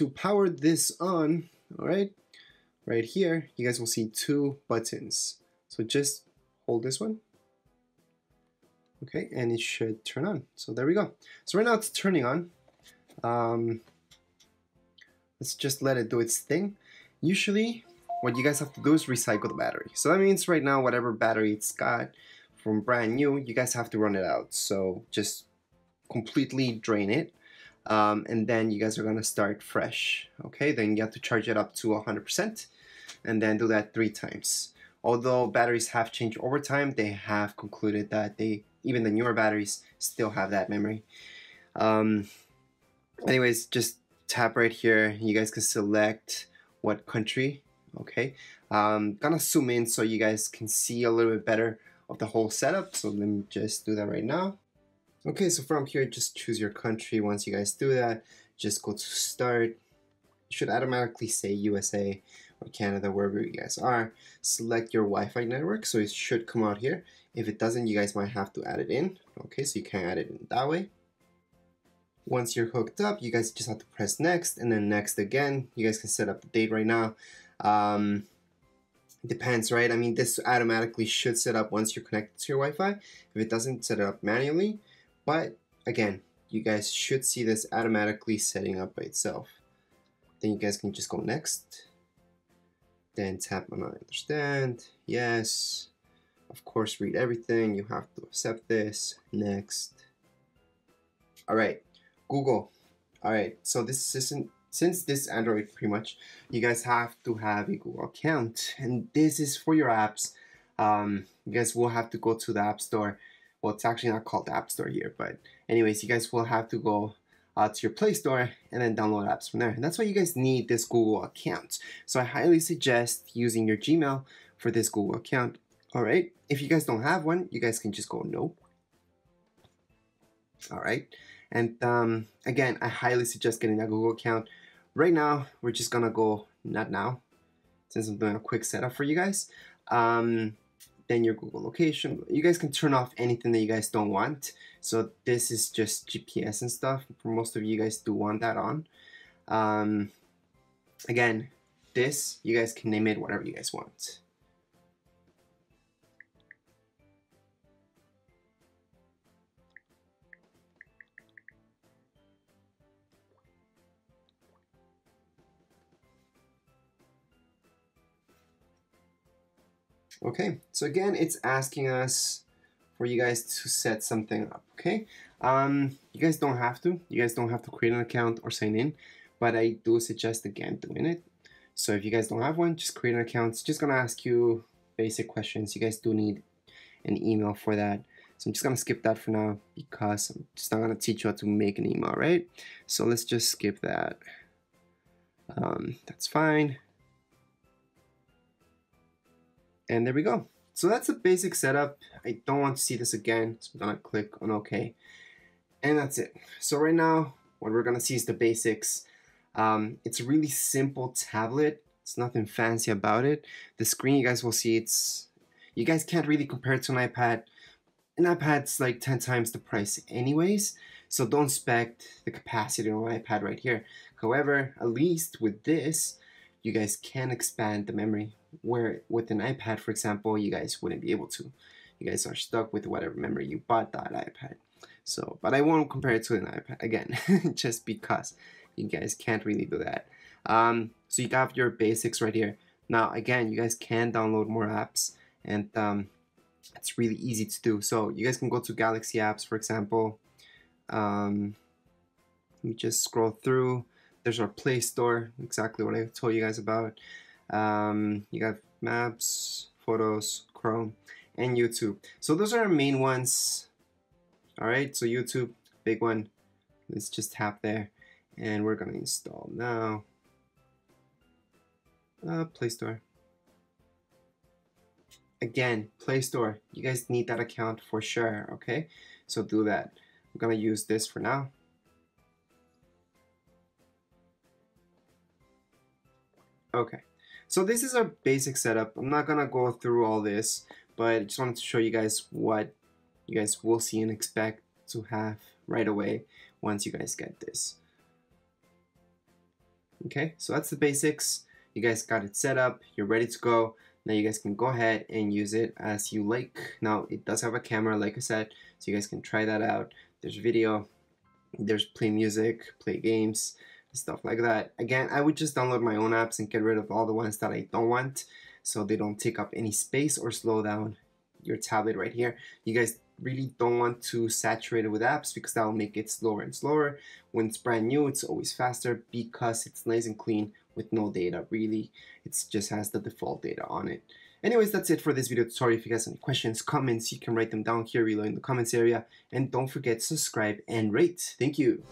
to power this on, all right, right here, you guys will see two buttons. So just hold this one. Okay, and it should turn on. So there we go. So right now it's turning on. Let's just let it do its thing. Usually, what you guys have to do is recycle the battery. So that means right now, whatever battery it's got from brand new, you guys have to run it out. So just completely drain it. And then you guys are gonna start fresh. Okay, then you have to charge it up to 100% and then do that 3 times. Although batteries have changed over time, they have concluded that they, even the newer batteries, still have that memory. Anyways, just tap right here. You guys can select what country, okay? Gonna zoom in so you guys can see a little bit better of the whole setup. So let me just do that right now. Okay, so from here, just choose your country. Once you guys do that, just go to start. It should automatically say USA or Canada, wherever you guys are. Select your Wi-Fi network, so it should come out here. If it doesn't, you guys might have to add it in. Okay, so you can add it in that way. Once you're hooked up, you guys just have to press next and then next again. You guys can set up the date right now. Depends, right? I mean, this automatically should set up once you're connected to your Wi-Fi. If it doesn't, set it up manually. But again, you guys should see this automatically setting up by itself. Then you guys can just go next. Then tap on I understand. Yes. Of course, read everything. You have to accept this. Next. All right. Google. All right. So this isn't, since this Android pretty much, you guys have to have a Google account. And this is for your apps. You guys will have to go to the App Store. Well, it's actually not called the App Store here, but anyways, you guys will have to go to your Play Store and then download apps from there. And that's why you guys need this Google account. So I highly suggest using your Gmail for this Google account. All right, if you guys don't have one, you guys can just go no. All right, and again, I highly suggest getting that Google account. Right now, we're just gonna go not now, since I'm doing a quick setup for you guys. Then your Google location. You guys can turn off anything that you guys don't want. So this is just GPS and stuff. For most of you guys do want that on. Again, this, you guys can name it whatever you guys want. Okay, so again, it's asking us for you guys to set something up, okay? You guys don't have to. You guys don't have to create an account or sign in, but I do suggest, again, doing it. So if you guys don't have one, just create an account. It's just gonna ask you basic questions. You guys do need an email for that. So I'm just gonna skip that for now because I'm just not gonna teach you how to make an email, right? So let's just skip that. That's fine. And there we go. So that's a basic setup. I don't want to see this again, so I'm gonna click on OK. And that's it. So right now, what we're gonna see is the basics. It's a really simple tablet. It's nothing fancy about it. The screen, you guys will see, it's, you guys can't really compare it to an iPad. An iPad's like 10 times the price anyways. So don't expect the capacity of an iPad right here. However, at least with this, you guys can expand the memory. Where with an iPad, for example, you guys wouldn't be able to. You guys are stuck with whatever memory you bought that iPad. So, but I won't compare it to an iPad again, just because you guys can't really do that. So you got your basics right here. Now, again, you guys can download more apps, and it's really easy to do. So you guys can go to Galaxy Apps, for example. Let me just scroll through. There's our Play Store, exactly what I told you guys about. You got Maps, Photos, Chrome, and YouTube. So those are our main ones. All right, so YouTube, big one. Let's just tap there, and we're gonna install now. Play Store. Again, Play Store. You guys need that account for sure, okay? So do that. I'm gonna use this for now. Okay. So this is our basic setup. I'm not gonna go through all this, but I just wanted to show you guys what you guys will see and expect to have right away once you guys get this. Okay, so that's the basics. You guys got it set up, you're ready to go. Now you guys can go ahead and use it as you like. Now it does have a camera, like I said, so you guys can try that out. There's video, there's play music, play games, stuff like that. Again, I would just download my own apps and get rid of all the ones that I don't want, so they don't take up any space or slow down your tablet right here. You guys really don't want to saturate it with apps because that will make it slower and slower. When it's brand new, it's always faster because it's nice and clean with no data, really. It just has the default data on it. Anyways, that's it for this video tutorial. If you guys have any questions, comments, you can write them down here below in the comments area. And don't forget to subscribe and rate. Thank you.